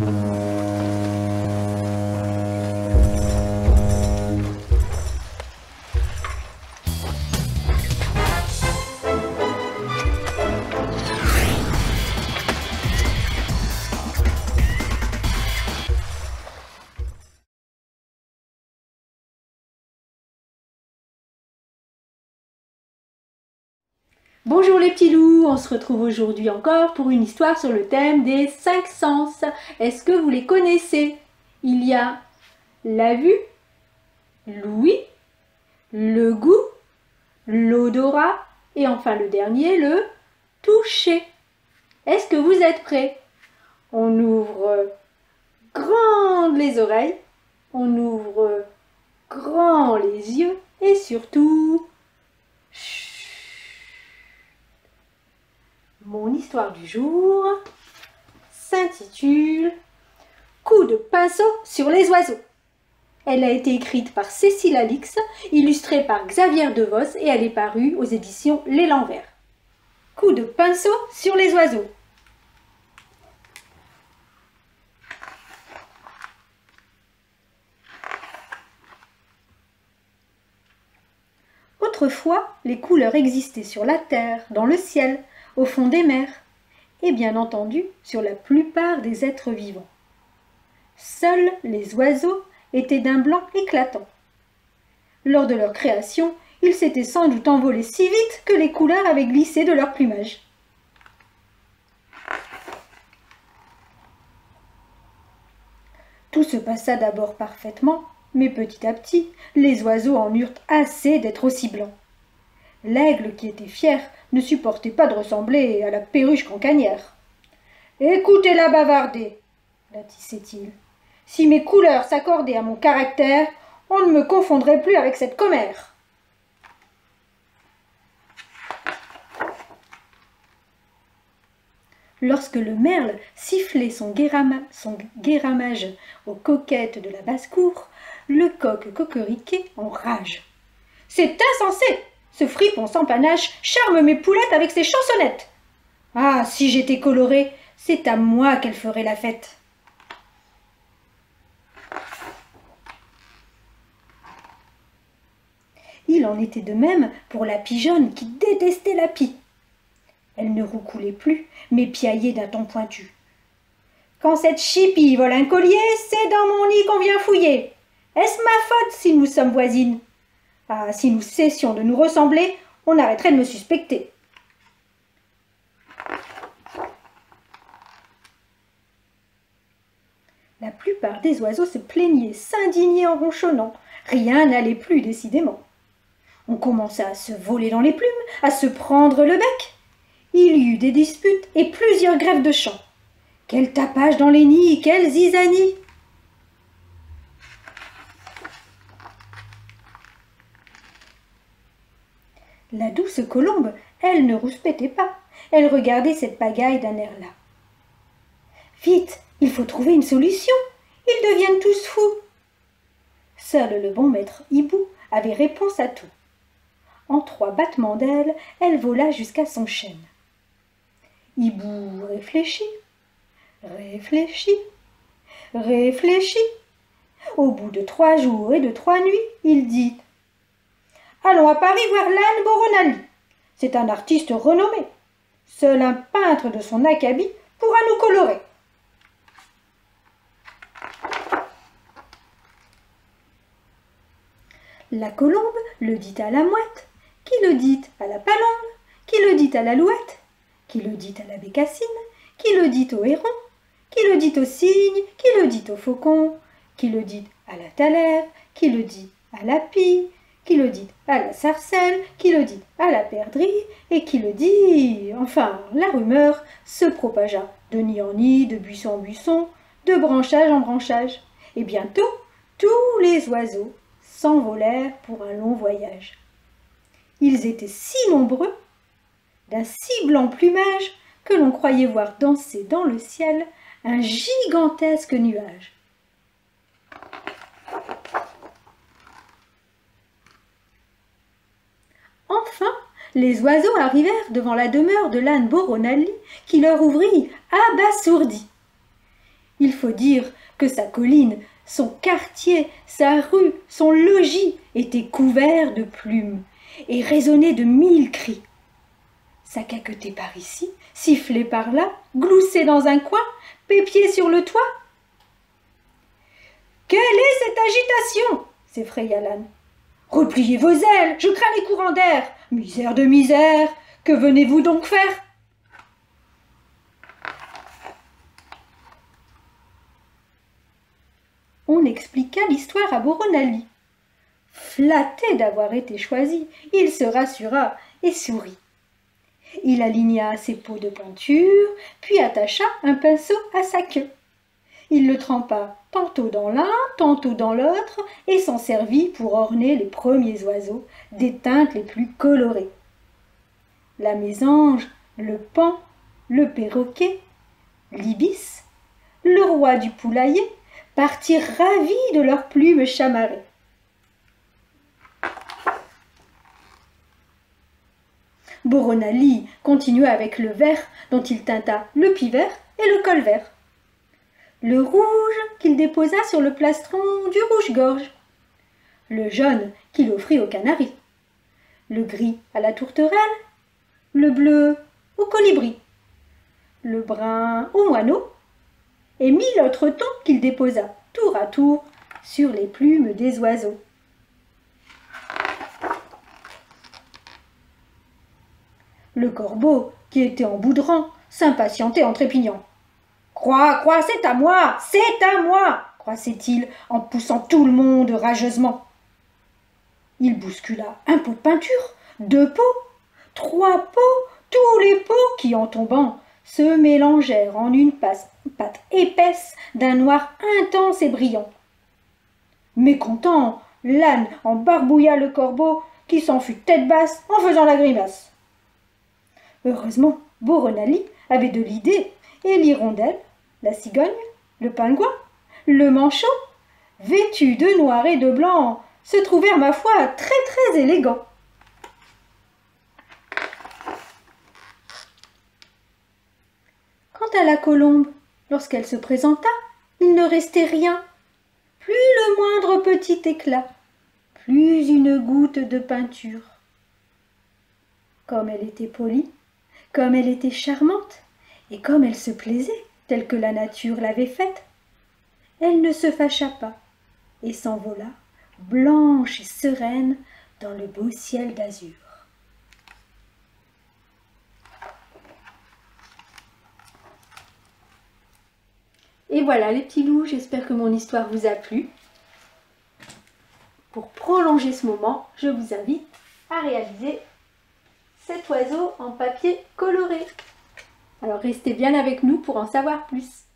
Bonjour les petits loups, on se retrouve aujourd'hui encore pour une histoire sur le thème des 5 sens. Est-ce que vous les connaissez? Il y a la vue, l'ouïe, le goût, l'odorat et enfin le dernier, le toucher. Est-ce que vous êtes prêts? On ouvre grand les oreilles, on ouvre grand les yeux et surtout... Mon histoire du jour s'intitule « Coup de pinceau sur les oiseaux ». Elle a été écrite par Cécile Alix, illustrée par Xavier Devos et elle est parue aux éditions L'élan vert. « Coup de pinceau sur les oiseaux ». Autrefois, les couleurs existaient sur la terre, dans le ciel, au fond des mers, et bien entendu sur la plupart des êtres vivants. Seuls les oiseaux étaient d'un blanc éclatant. Lors de leur création, ils s'étaient sans doute envolés si vite que les couleurs avaient glissé de leur plumage. Tout se passa d'abord parfaitement, mais petit à petit, les oiseaux en eurent assez d'être aussi blancs. L'aigle, qui était fier, ne supportait pas de ressembler à la perruche cancanière. « Écoutez-la bavarder, » bâtissait-il. « Si mes couleurs s'accordaient à mon caractère, on ne me confondrait plus avec cette commère. » Lorsque le merle sifflait son guéramage aux coquettes de la basse-cour, le coq coqueriquait en rage. « C'est insensé !» Ce fripon sans panache charme mes poulettes avec ses chansonnettes. Ah, si j'étais colorée, c'est à moi qu'elle ferait la fête. Il en était de même pour la pigeonne qui détestait la pie. Elle ne roucoulait plus, mais piaillait d'un ton pointu. Quand cette chipie vole un collier, c'est dans mon nid qu'on vient fouiller. Est-ce ma faute si nous sommes voisines ? Ah, si nous cessions de nous ressembler, on arrêterait de me suspecter. La plupart des oiseaux se plaignaient, s'indignaient en ronchonnant. Rien n'allait plus, décidément. On commença à se voler dans les plumes, à se prendre le bec. Il y eut des disputes et plusieurs grèves de chant. Quel tapage dans les nids, quelle zizanie! La douce colombe, elle ne rouspétait pas. Elle regardait cette pagaille d'un air las. « Vite, il faut trouver une solution. Ils deviennent tous fous. » Seul le bon maître hibou avait réponse à tout. En 3 battements d'ailes, elle vola jusqu'à son chêne. Hibou réfléchit, réfléchit, réfléchit. Au bout de 3 jours et de 3 nuits, il dit... Allons à Paris voir l'âne Boronali. C'est un artiste renommé. Seul un peintre de son acabit pourra nous colorer. La colombe le dit à la mouette, qui le dit à la palombe, qui le dit à l'alouette, qui le dit à la bécassine, qui le dit au héron, qui le dit au cygne, qui le dit au faucon, qui le dit à la thalère, qui le dit à la pie, qui le dit à la sarcelle, qui le dit à la perdrix, et qui le dit... Enfin, la rumeur se propagea de nid en nid, de buisson en buisson, de branchage en branchage, et bientôt, tous les oiseaux s'envolèrent pour un long voyage. Ils étaient si nombreux, d'un si blanc plumage, que l'on croyait voir danser dans le ciel un gigantesque nuage. Enfin, les oiseaux arrivèrent devant la demeure de l'âne Boronali qui leur ouvrit abasourdi. Il faut dire que sa colline, son quartier, sa rue, son logis étaient couverts de plumes et résonnaient de 1000 cris. Ça caquetait par ici, sifflait par là, gloussait dans un coin, pépiait sur le toit. « Quelle est cette agitation ?» s'effraya l'âne. « Repliez vos ailes, je crains les courants d'air. Misère de misère, que venez-vous donc faire ?» On expliqua l'histoire à Boronali. Flatté d'avoir été choisi, il se rassura et sourit. Il aligna ses peaux de peinture, puis attacha un pinceau à sa queue. Il le trempa tantôt dans l'un, tantôt dans l'autre, et s'en servit pour orner les premiers oiseaux des teintes les plus colorées. La mésange, le paon, le perroquet, l'ibis, le roi du poulailler, partirent ravis de leurs plumes chamarrées. Boronali continua avec le vert dont il teinta le pivert et le col vert, le rouge qu'il déposa sur le plastron du rouge-gorge, le jaune qu'il offrit aux canaris, le gris à la tourterelle, le bleu au colibri, le brun au moineau, et 1000 autres tons qu'il déposa tour à tour sur les plumes des oiseaux. Le corbeau, qui était en boudrant, s'impatientait en trépignant. « Croix, croix, c'est à moi, c'est à moi !» croissait-il en poussant tout le monde rageusement. Il bouscula un pot de peinture, 2 pots, 3 pots, tous les pots qui, en tombant, se mélangèrent en une pâte épaisse d'un noir intense et brillant. Mécontent, l'âne embarbouilla le corbeau qui s'en fut tête basse en faisant la grimace. Heureusement, Boronali avait de l'idée et l'hirondelle, la cigogne, le pingouin, le manchot, vêtus de noir et de blanc, se trouvèrent, ma foi, très élégants. Quant à la colombe, lorsqu'elle se présenta, il ne restait rien, plus le moindre petit éclat, plus une goutte de peinture. Comme elle était polie, comme elle était charmante, et comme elle se plaisait, telle que la nature l'avait faite, elle ne se fâcha pas, et s'envola, blanche et sereine, dans le beau ciel d'azur. Et voilà les petits loups, j'espère que mon histoire vous a plu. Pour prolonger ce moment, je vous invite à réaliser cet oiseau en papier coloré. Alors restez bien avec nous pour en savoir plus.